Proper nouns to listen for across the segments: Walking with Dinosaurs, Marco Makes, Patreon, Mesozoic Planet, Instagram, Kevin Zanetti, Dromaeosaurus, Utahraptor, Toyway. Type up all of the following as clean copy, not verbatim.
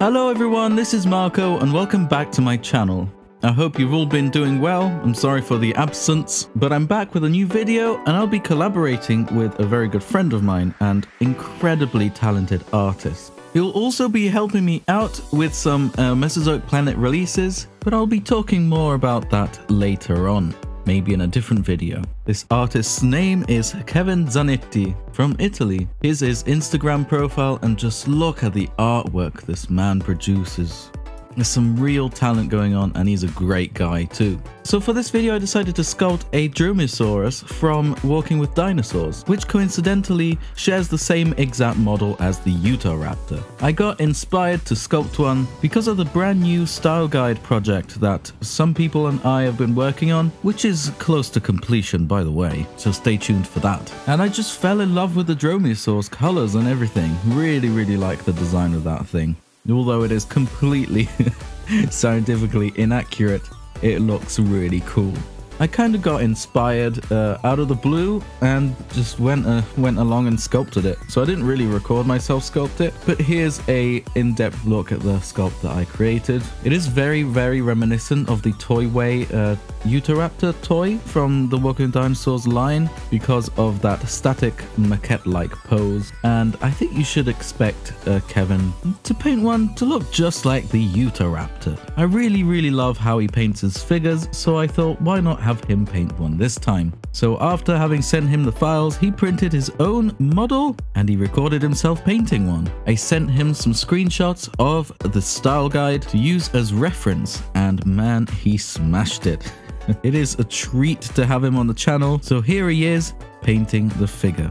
Hello everyone, this is Marco and welcome back to my channel. I hope you've all been doing well. I'm sorry for the absence, but I'm back with a new video and I'll be collaborating with a very good friend of mine and incredibly talented artist. He'll also be helping me out with some Mesozoic Planet releases, but I'll be talking more about that later on, maybe in a different video. This artist's name is Kevin Zanetti from Italy. Here's his Instagram profile and just look at the artwork this man produces. There's some real talent going on and he's a great guy too. So for this video I decided to sculpt a Dromaeosaurus from Walking with Dinosaurs, which coincidentally shares the same exact model as the Utahraptor. I got inspired to sculpt one because of the brand new style guide project that some people and I have been working on, which is close to completion by the way, so stay tuned for that. And I just fell in love with the Dromaeosaurus colors and everything. Really like the design of that thing. Although it is completely scientifically inaccurate, it looks really cool. I kind of got inspired out of the blue and just went along and sculpted it. So I didn't really record myself sculpt it, but here's a in-depth look at the sculpt that I created. It is very reminiscent of the Toyway Utahraptor toy from the Walking with Dinosaurs line because of that static maquette-like pose. And I think you should expect Kevin to paint one to look just like the Utahraptor. I really love how he paints his figures, so I thought, why not have him paint one this time. So after having sent him the files, he printed his own model and he recorded himself painting one. I sent him some screenshots of the style guide to use as reference and man, he smashed it. It is a treat to have him on the channel. So here he is painting the figure.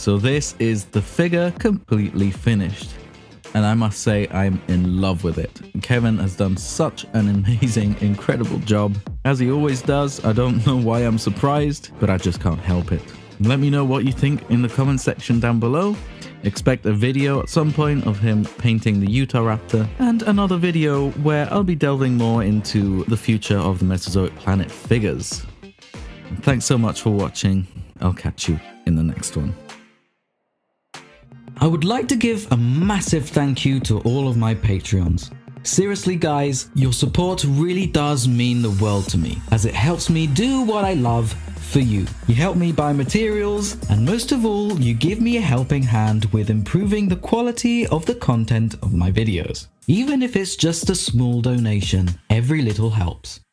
So this is the figure completely finished, and I must say I'm in love with it. Kevin has done such an amazing, incredible job. As he always does, I don't know why I'm surprised, but I just can't help it. Let me know what you think in the comment section down below. Expect a video at some point of him painting the Utahraptor, and another video where I'll be delving more into the future of the Mesozoic Planet figures. Thanks so much for watching. I'll catch you in the next one. I would like to give a massive thank you to all of my Patreons. Seriously guys, your support really does mean the world to me, as it helps me do what I love for you. You help me buy materials, and most of all, you give me a helping hand with improving the quality of the content of my videos. Even if it's just a small donation, every little helps.